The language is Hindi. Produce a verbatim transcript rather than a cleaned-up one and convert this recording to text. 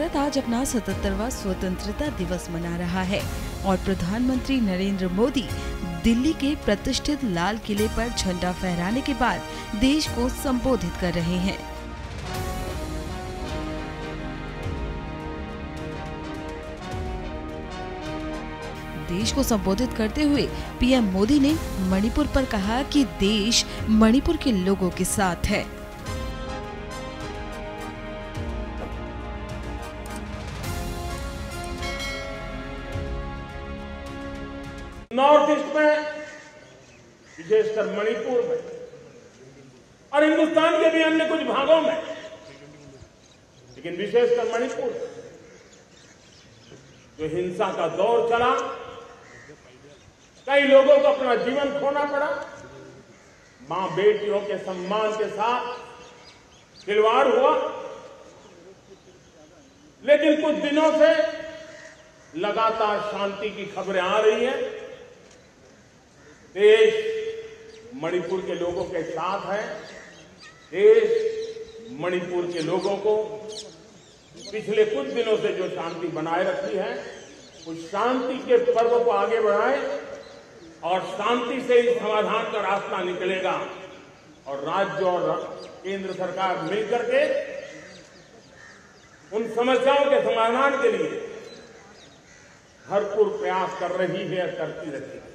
भारत आज अपना सतहत्तरवां स्वतंत्रता दिवस मना रहा है और प्रधानमंत्री नरेंद्र मोदी दिल्ली के प्रतिष्ठित लाल किले पर झंडा फहराने के बाद देश को संबोधित कर रहे हैं। देश को संबोधित करते हुए पीएम मोदी ने मणिपुर पर कहा कि देश मणिपुर के लोगों के साथ है। नॉर्थ ईस्ट में, विशेषकर मणिपुर में और हिंदुस्तान के भी अन्य कुछ भागों में, लेकिन विशेषकर मणिपुर जो हिंसा का दौर चला, कई लोगों को अपना जीवन खोना पड़ा। मां बेटियों के सम्मान के साथ खिलवाड़ हुआ, लेकिन कुछ दिनों से लगातार शांति की खबरें आ रही हैं। देश मणिपुर के लोगों के साथ है। देश मणिपुर के लोगों को पिछले कुछ दिनों से जो शांति बनाए रखी है, उस शांति के पर्व को आगे बढ़ाएं और शांति से ही समाधान का रास्ता निकलेगा। और राज्य और केंद्र सरकार मिलकर के उन समस्याओं के समाधान के लिए भरपूर प्रयास कर रही है, करती रहेगी।